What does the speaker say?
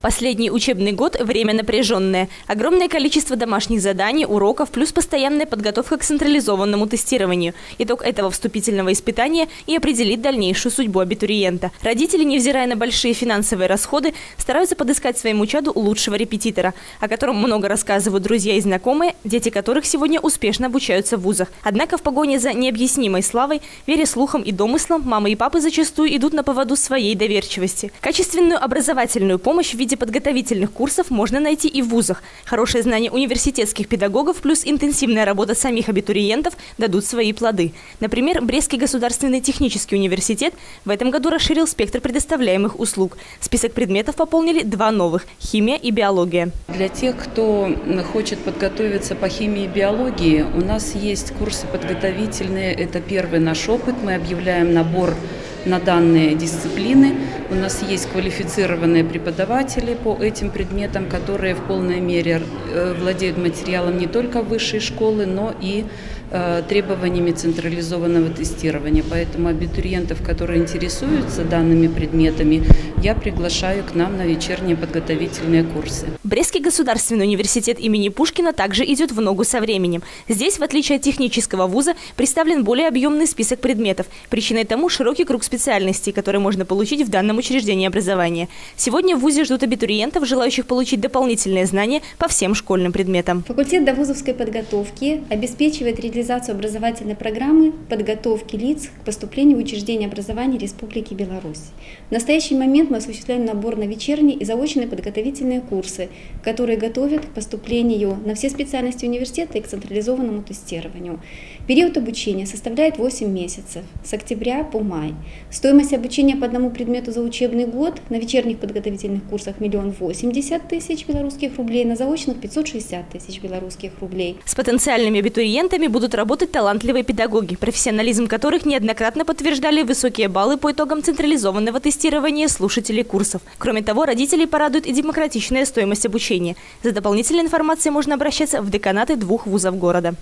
Последний учебный год – время напряженное. Огромное количество домашних заданий, уроков, плюс постоянная подготовка к централизованному тестированию. Итог этого вступительного испытания и определит дальнейшую судьбу абитуриента. Родители, невзирая на большие финансовые расходы, стараются подыскать своему чаду лучшего репетитора, о котором много рассказывают друзья и знакомые, дети которых сегодня успешно обучаются в вузах. Однако в погоне за необъяснимой славой, вере слухам и домыслам, мамы и папы зачастую идут на поводу своей доверчивости. Качественную образовательную помощь в виде подготовительных курсов можно найти и в вузах. Хорошее знание университетских педагогов плюс интенсивная работа самих абитуриентов дадут свои плоды. Например, Брестский государственный технический университет в этом году расширил спектр предоставляемых услуг. Список предметов пополнили два новых – химия и биология. Для тех, кто хочет подготовиться по химии и биологии, у нас есть курсы подготовительные. Это первый наш опыт. Мы объявляем набор на данные дисциплины. У нас есть квалифицированные преподаватели по этим предметам, которые в полной мере владеют материалом не только высшей школы, но и требованиями централизованного тестирования. Поэтому абитуриентов, которые интересуются данными предметами, я приглашаю к нам на вечерние подготовительные курсы. Брестский государственный университет имени Пушкина также идет в ногу со временем. Здесь, в отличие от технического вуза, представлен более объемный список предметов. Причиной тому широкий круг специальностей, которые можно получить в данном учреждении образования. Сегодня в вузе ждут абитуриентов, желающих получить дополнительные знания по всем школьным предметам. Факультет довузовской подготовки обеспечивает реализацию образовательной программы подготовки лиц к поступлению в учреждения образования Республики Беларусь. В настоящий момент мы осуществляем набор на вечерние и заочные подготовительные курсы, которые готовят к поступлению на все специальности университета и к централизованному тестированию. Период обучения составляет 8 месяцев, с октября по май. Стоимость обучения по одному предмету за учебный год на вечерних подготовительных курсах 1 080 000 белорусских рублей, на заочных 560 000 белорусских рублей. С потенциальными абитуриентами будут работать талантливые педагоги, профессионализм которых неоднократно подтверждали высокие баллы по итогам централизованного тестирования слушателей курсов. Кроме того, родителей порадует и демократичная стоимость обучения. За дополнительной информацией можно обращаться в деканаты двух вузов города.